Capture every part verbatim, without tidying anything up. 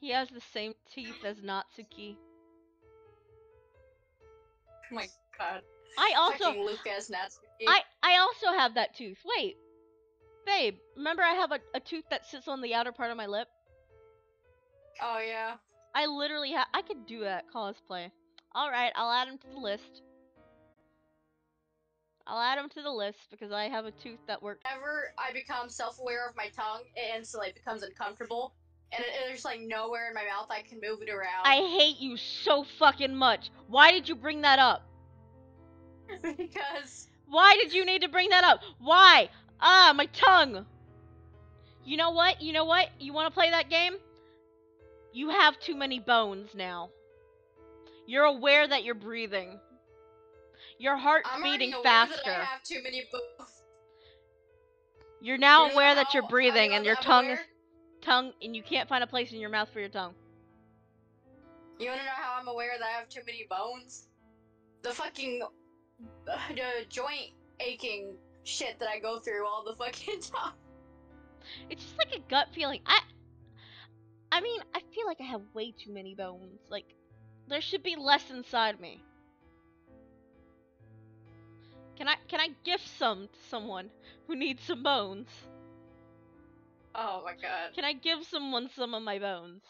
He has the same teeth as Natsuki. Oh my god. I also Lucas, Natsuki. I, I also have that tooth. Wait. Babe, remember I have a, a tooth that sits on the outer part of my lip? Oh yeah. I literally have- I could do that cosplay. Alright, I'll add him to the list. I'll add him to the list because I have a tooth that works. Whenever I become self-aware of my tongue, it instantly becomes uncomfortable. And it, there's like nowhere in my mouth I can move it around. I hate you so fucking much. Why did you bring that up? Because... Why did you need to bring that up? Why? Ah, my tongue! You know what? You know what? You want to play that game? You have too many bones now. You're aware that you're breathing. Your heart's beating faster. That I have too many bones. You're now you're aware now, that you're breathing and your I'm tongue aware? Is tongue and you can't find a place in your mouth for your tongue. You wanna know how I'm aware that I have too many bones? The fucking uh, the joint aching shit that I go through all the fucking time. It's just like a gut feeling. I I mean, I feel like I have way too many bones. Like, there should be less inside me. Can I can I gift some to someone who needs some bones? Oh my god. Can I give someone some of my bones?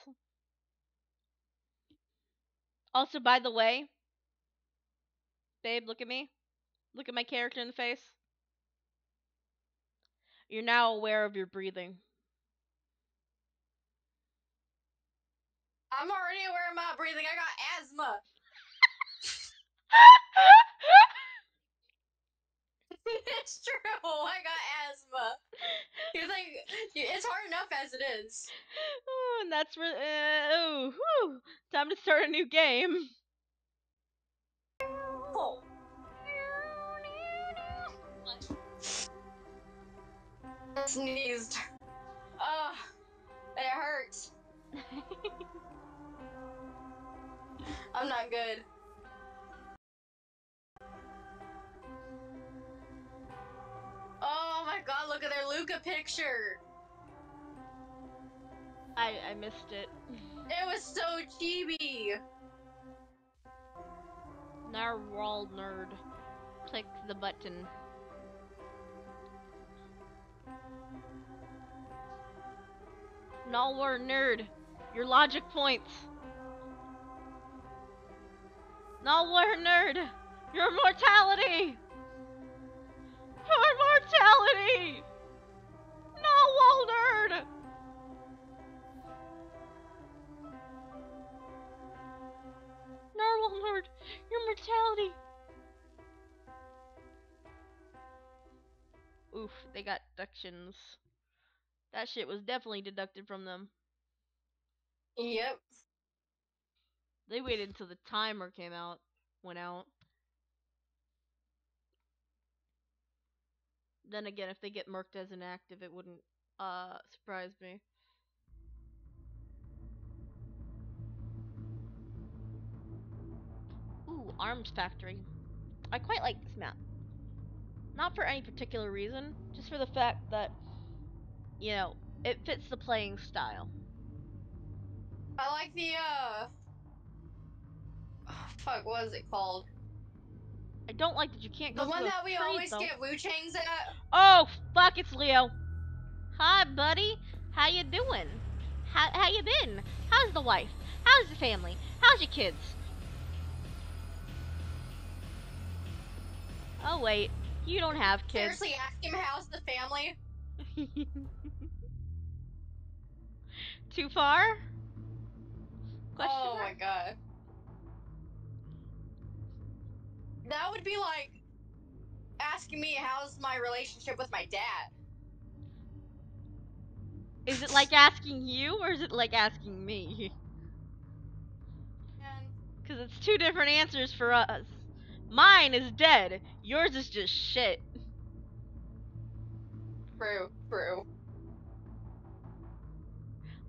Also, by the way, babe, look at me. Look at my character in the face. You're now aware of your breathing. I'm already aware of my breathing. I got asthma. It's true. I got asthma. You think it's hard enough as it is? Oh, and that's where. Uh, oh, whew. Time to start a new game. Cool. I sneezed. Oh, it hurts. I'm not good. Oh my god, look at their Luca picture! I, I missed it. It was so chibi! Narwhal nerd. Click the button. Narwhal nerd. Your logic points. Narwhal nerd. Your mortality. Your mortality. Narwhal nerd. Narwhal nerd. Your mortality. Oof, they got deductions. That shit was definitely deducted from them. Yep. They waited until the timer came out, went out. Then again, if they get marked as inactive, it wouldn't uh surprise me. Ooh, Arms Factory. I quite like this map. Not for any particular reason, just for the fact that, you know, it fits the playing style. I like the, uh... Oh, fuck, what is it called? I don't like that you can't go the one that we trade, always though. Get Wu-Changs at? Oh, fuck, it's Leo. Hi, buddy. How you doing? How, how you been? How's the wife? How's the family? How's your kids? Oh, wait. You don't have kids. Seriously, ask him how's the family? Too far? Oh my god. That would be like asking me how's my relationship with my dad. Is it like asking you or is it like asking me? Because it's two different answers for us. Mine is dead. Yours is just shit. True, true.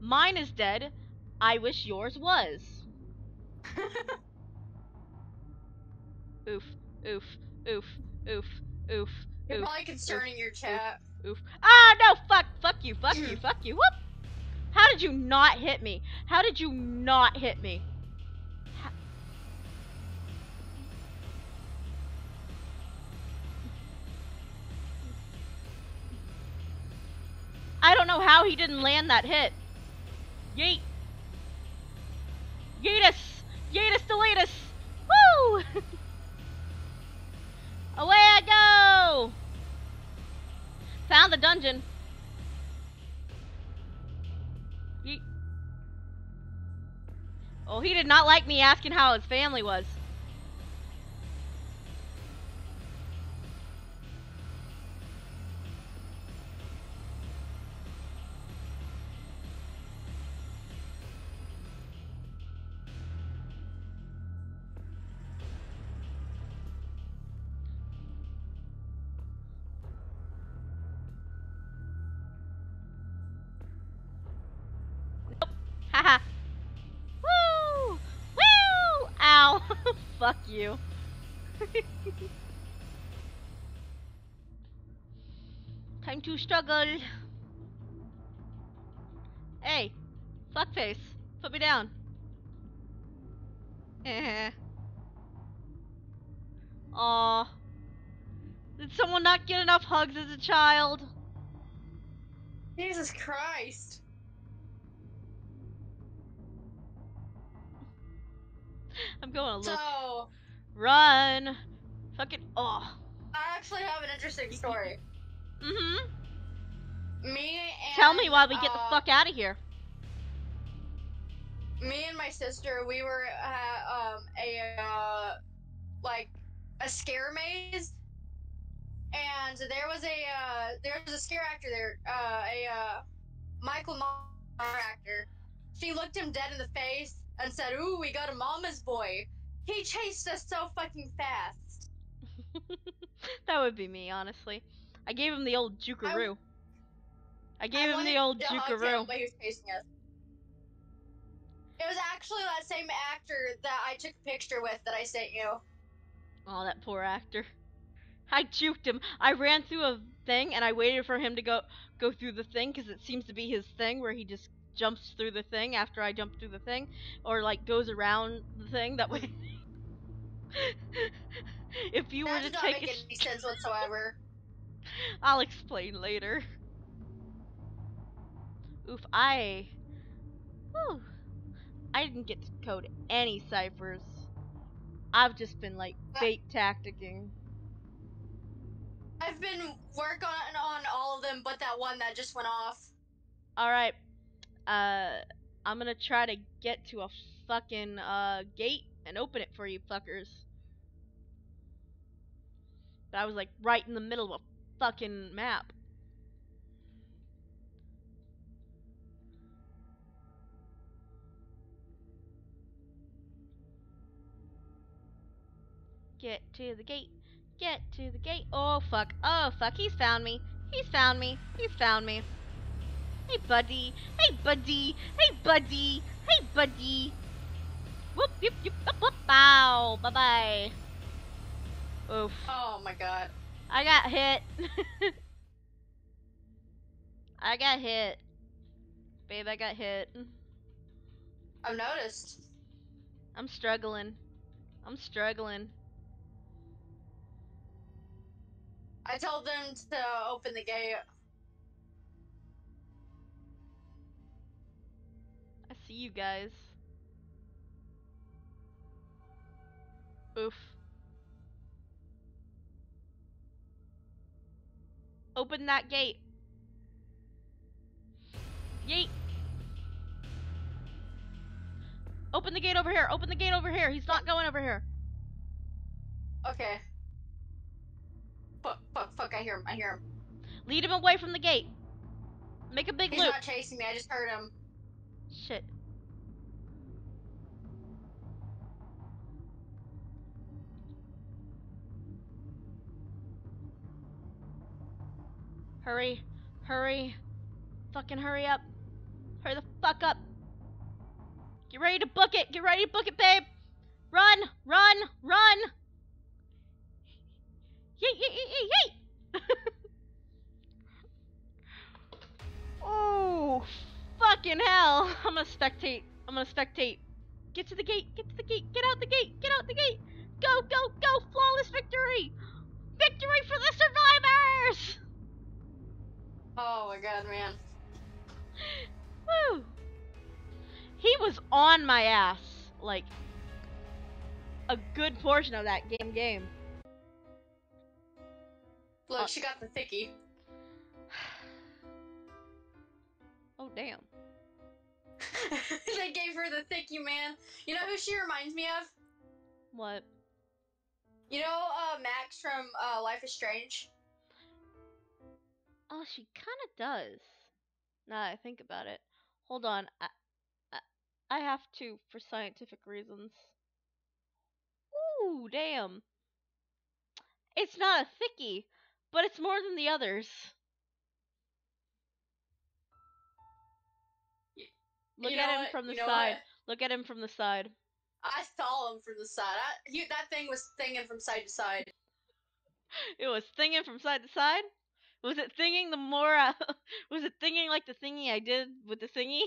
Mine is dead. I wish yours was. Oof, oof, oof, oof, oof. You're oof, probably concerning oof, your chat. Oof, oof. Ah, no, fuck, fuck you, fuck you, fuck you. Whoop! How did you not hit me? How did you not hit me? How I don't know how he didn't land that hit. Yeet. Yeetus! Yeetus deletus! Woo! Away I go! Found the dungeon. Yeet. Oh, he did not like me asking how his family was. Fuck you. Time to struggle. Hey, fuckface, put me down. Eh. Aw. Did someone not get enough hugs as a child? Jesus Christ. I'm going a little. So, run! Fucking. Oh. I actually have an interesting story. Mm-hmm. Me and. Tell me while we uh, get the fuck out of here. Me and my sister, we were at um, a uh, like a scare maze, and there was a uh, there was a scare actor there, uh, a uh, Michael Myers actor. She looked him dead in the face and said, "Ooh, we got a mama's boy." He chased us so fucking fast. That would be me, honestly. I gave him the old jukaroo. I, I gave I him the old jukaroo. But he was chasing us. It was actually that same actor that I took a picture with that I sent you. Oh, that poor actor. I juked him. I ran through a thing and I waited for him to go go through the thing because it seems to be his thing where he just jumps through the thing after I jump through the thing, or like goes around the thing that way. If you that were to take it, any sense whatsoever. I'll explain later. Oof! I, whew, I didn't get to code any ciphers. I've just been like bait tacticking. I've been working on, on all of them, but that one that just went off. All right. Uh, I'm gonna try to get to a fucking, uh, gate and open it for you fuckers. But I was, like, right in the middle of a fucking map. Get to the gate. Get to the gate. Oh, fuck. Oh, fuck. He's found me. He's found me. He's found me. Hey buddy, hey buddy, hey buddy, hey buddy. Whoop, whoop, whoop, whoop, whoop, bow, bye bye. Oof. Oh my god. I got hit. I got hit. Babe, I got hit. I've noticed. I'm struggling. I'm struggling. I told them to open the gate. You guys. Oof. Open that gate. Yeet. Open the gate over here. Open the gate over here. He's not going over here. Okay. Fuck, fuck, fuck. I hear him. I hear him. Lead him away from the gate. Make a big He's loop. He's not chasing me. I just heard him. Shit. Hurry, hurry, fucking hurry up. Hurry the fuck up. Get ready to book it, get ready to book it, babe. Run, run, run. Yeet, yeet, yeet, yeet, yeet. Oh, fuck Fucking hell! I'm gonna spectate. I'm gonna spectate. Get to the gate. Get to the gate. Get out the gate. Get out the gate. Go, go, go! Flawless victory! Victory for the survivors! Oh my god, man. Woo! He was on my ass, like, a good portion of that game game. Look, uh, she got the thickie. Oh, damn. They gave her the thickie, man. You know who she reminds me of? What? You know, uh, Max from, uh, Life is Strange? Oh, she kinda does. Now that I think about it. Hold on, I, I, I have to for scientific reasons. Ooh, damn. It's not a thickie, but it's more than the others. You, Look you at him what? from the you know side. What? Look at him from the side. I saw him from the side. I, he, that thing was thinging from side to side. It was thinging from side to side? Was it thinging the more I, was it thinging like the thingy I did with the thingy?